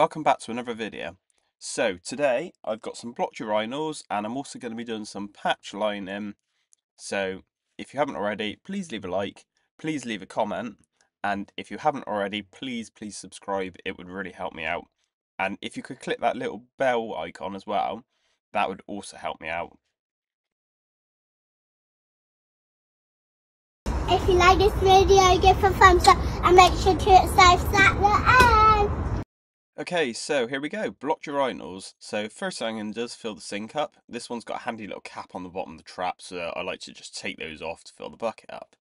Welcome back to another video. So today I've got some blotchy rhinos and I'm also going to be doing some patch lining. So if you haven't already, please leave a like, please leave a comment, and if you haven't already, please subscribe. It would really help me out. And if you could click that little bell icon as well, that would also help me out. If you like this video, give a thumbs up and make sure to hit subscribe at the end. Okay, so here we go, blotchy rhinos. So first thing I'm going to do is fill the sink up. This one's got a handy little cap on the bottom of the trap, so I like to just take those off to fill the bucket up.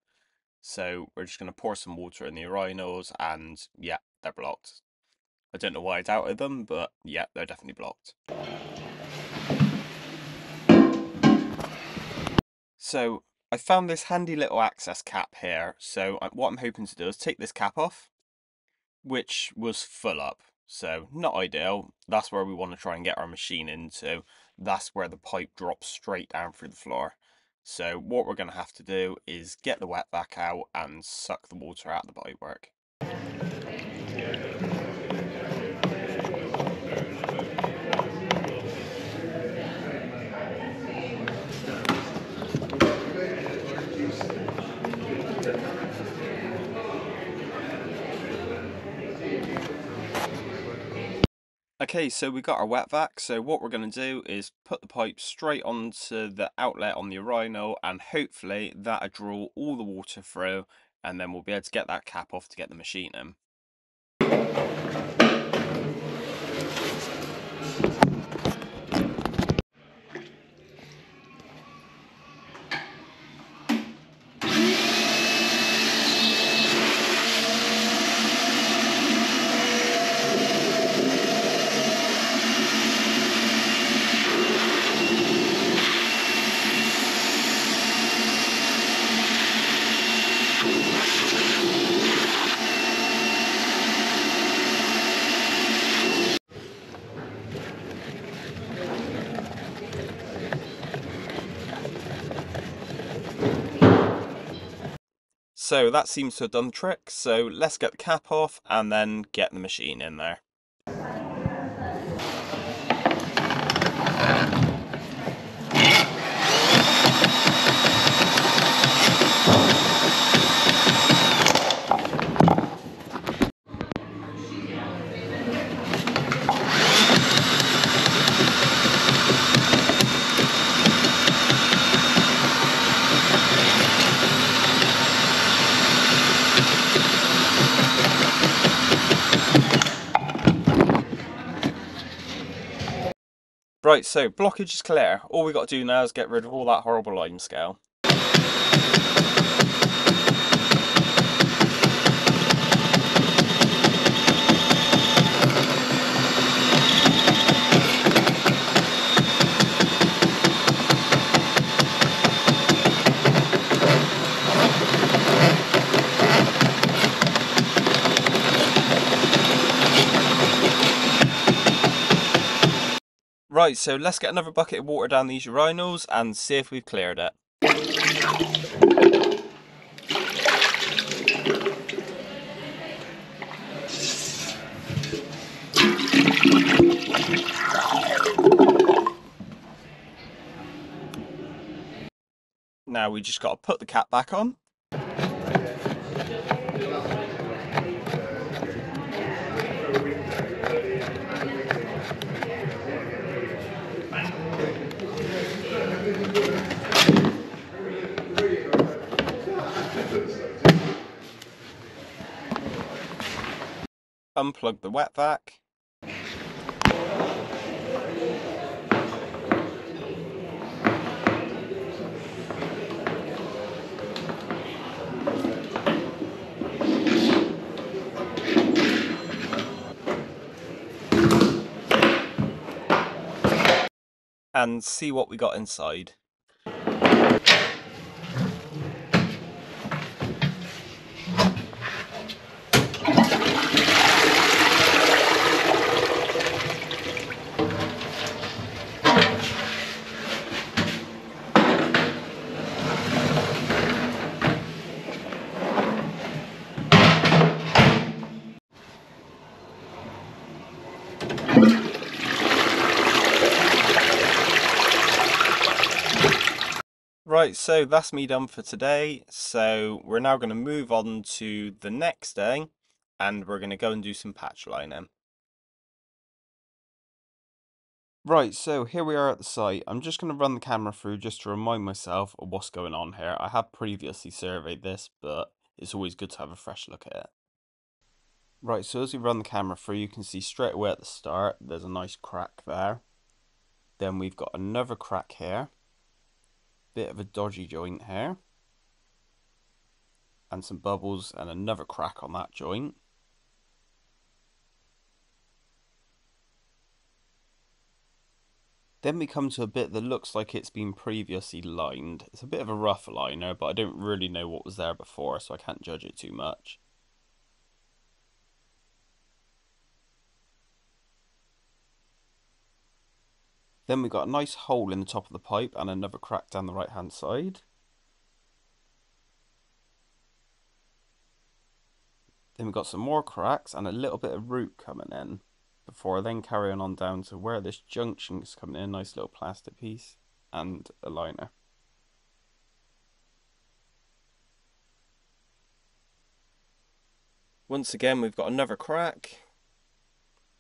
So we're just going to pour some water in the rhinos, and yeah, they're blocked. I don't know why I doubted them, but yeah, they're definitely blocked. So I found this handy little access cap here. So what I'm hoping to do is take this cap off, which was full up. So not ideal. That's where we want to try and get our machine into. That's where the pipe drops straight down through the floor. So what we're going to have to do is get the wet vac out and suck the water out of the pipework. Okay, so we got our wet vac, so what we're going to do is put the pipe straight onto the outlet on the rhino, and hopefully that'll draw all the water through, and then we'll be able to get that cap off to get the machine in. So that seems to have done the trick, so let's get the cap off and then get the machine in there. Right, so blockage is clear. All we got to do now is get rid of all that horrible lime scale. Right, so let's get another bucket of water down these rhinos and see if we've cleared it. Now we just got to put the cap back on. Unplug the wet vac. And see what we got inside. Right, so that's me done for today. So we're now going to move on to the next day, and we're going to go and do some patch lining. Right, so here we are at the site. I'm just going to run the camera through just to remind myself of what's going on here. I have previously surveyed this, but it's always good to have a fresh look at it. Right, so as we run the camera through, you can see straight away at the start, there's a nice crack there. Then we've got another crack here. Bit of a dodgy joint here. And some bubbles and another crack on that joint. Then we come to a bit that looks like it's been previously lined. It's a bit of a rough liner, but I don't really know what was there before, so I can't judge it too much. Then we've got a nice hole in the top of the pipe and another crack down the right hand side. Then we've got some more cracks and a little bit of root coming in, before then carrying on down to where this junction is coming in, a nice little plastic piece and a liner. Once again we've got another crack,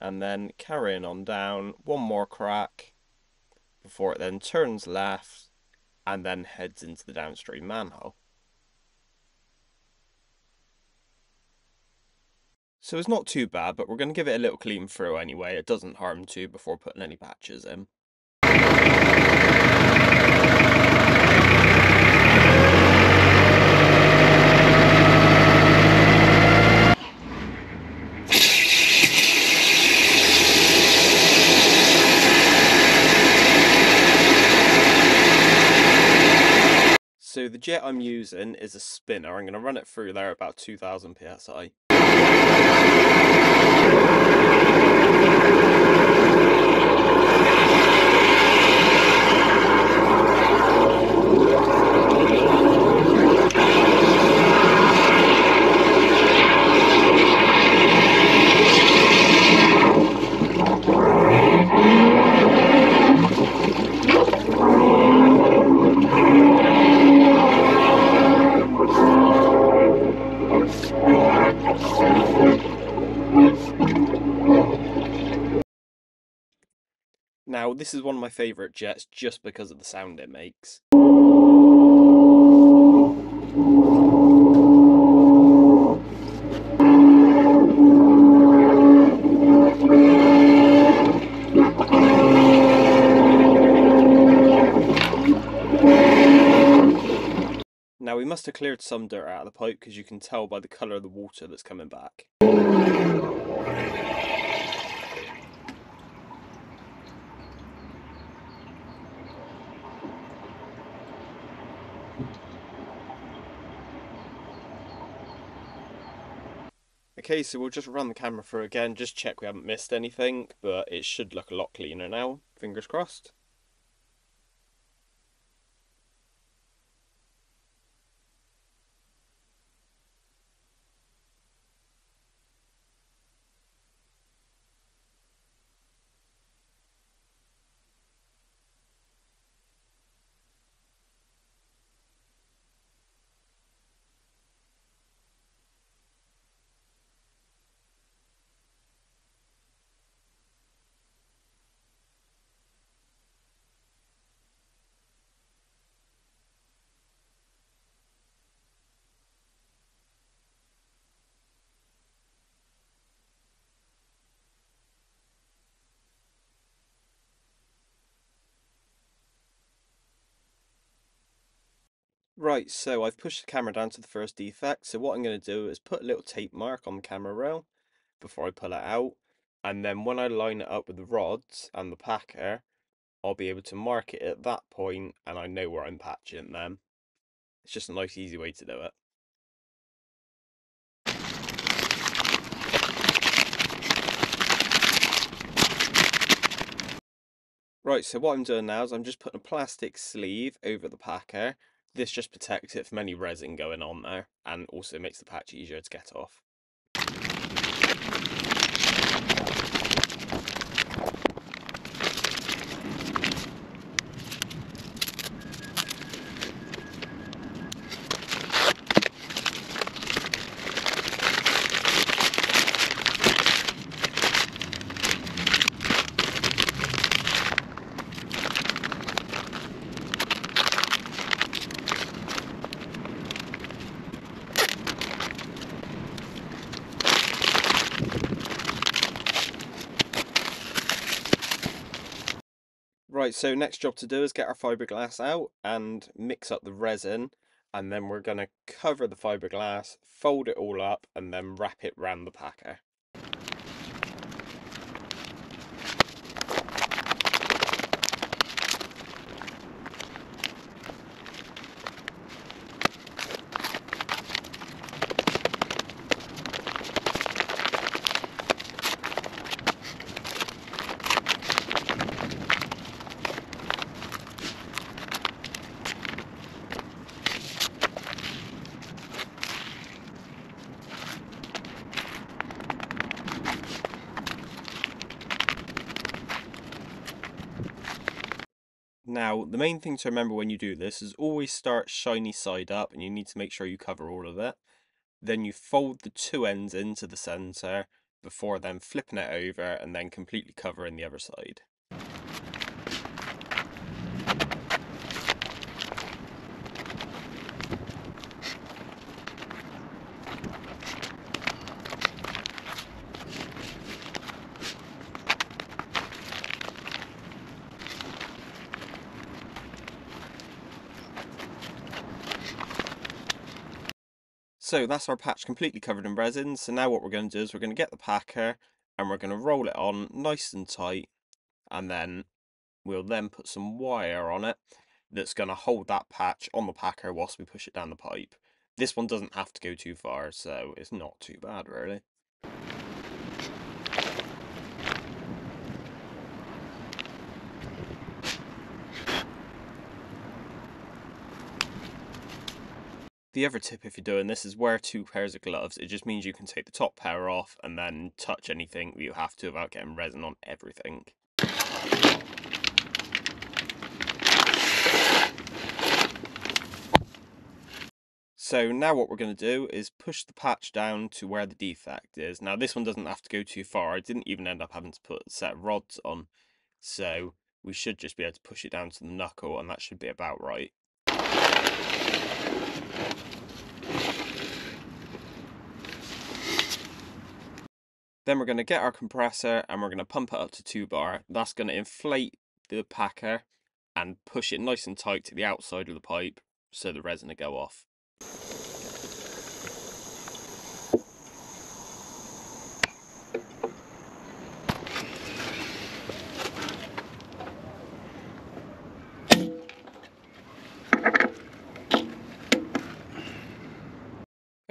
and then carrying on down, one more crack, before it then turns left and then heads into the downstream manhole. So it's not too bad, but we're going to give it a little clean through anyway. It doesn't harm to before putting any patches in. So the jet I'm using is a spinner. I'm going to run it through there about 2000 psi. Now, this is one of my favourite jets just because of the sound it makes. Now, we must have cleared some dirt out of the pipe because you can tell by the colour of the water that's coming back. Okay, so we'll just run the camera through again, just check we haven't missed anything, but it should look a lot cleaner now, fingers crossed. Right, so I've pushed the camera down to the first defect, so what I'm going to do is put a little tape mark on the camera rail before I pull it out, and then when I line it up with the rods and the packer, I'll be able to mark it at that point and I know where I'm patching them. It's just a nice easy way to do it. Right, so what I'm doing now is I'm just putting a plastic sleeve over the packer. This just protects it from any resin going on there and also makes the patch easier to get off. Right, so next job to do is get our fiberglass out and mix up the resin, and then we're going to cover the fiberglass, fold it all up, and then wrap it round the packer. Now, the main thing to remember when you do this is always start shiny side up, and you need to make sure you cover all of it. Then you fold the two ends into the centre before then flipping it over and then completely covering the other side. So that's our patch completely covered in resin. So now what we're going to do is we're going to get the packer and we're going to roll it on nice and tight, and then we'll then put some wire on it that's going to hold that patch on the packer whilst we push it down the pipe. This one doesn't have to go too far, so it's not too bad really. The other tip if you're doing this is wear two pairs of gloves. It just means you can take the top pair off and then touch anything that you have to without getting resin on everything. So now what we're going to do is push the patch down to where the defect is. Now this one doesn't have to go too far. I didn't even end up having to put a set of rods on. So we should just be able to push it down to the knuckle, and that should be about right. Then we're going to get our compressor and we're going to pump it up to 2 bar. That's going to inflate the packer and push it nice and tight to the outside of the pipe so the resin will go off.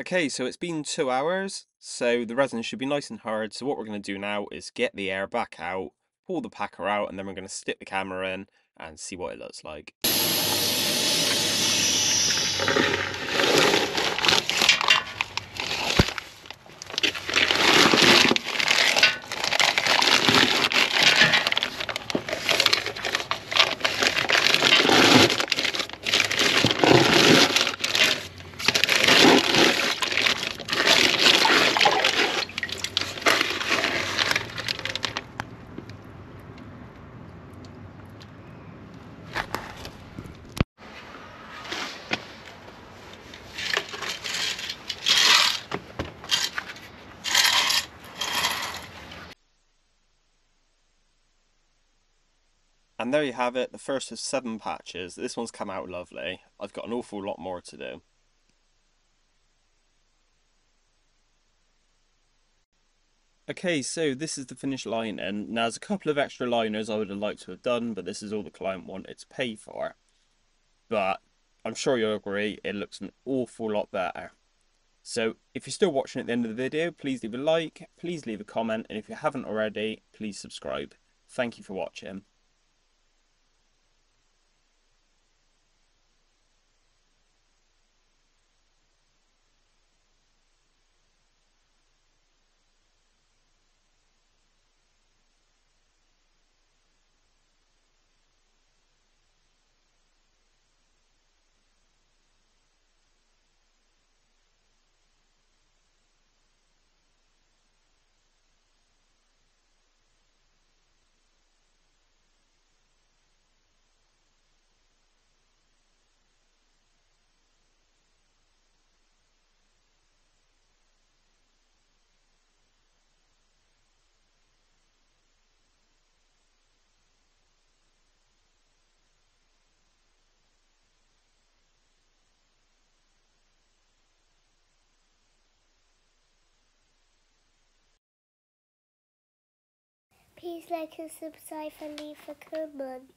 Okay, so it's been 2 hours, so the resin should be nice and hard. So what we're going to do now is get the air back out, pull the packer out, and then we're going to stick the camera in and see what it looks like. And there you have it, the first of 7 patches. This one's come out lovely. I've got an awful lot more to do. Okay, so this is the finished lining. Now, there's a couple of extra liners I would have liked to have done, but this is all the client wanted to pay for. But I'm sure you'll agree, it looks an awful lot better. So if you're still watching at the end of the video, please leave a like, please leave a comment, and if you haven't already, please subscribe. Thank you for watching. Please like and subscribe and leave a comment.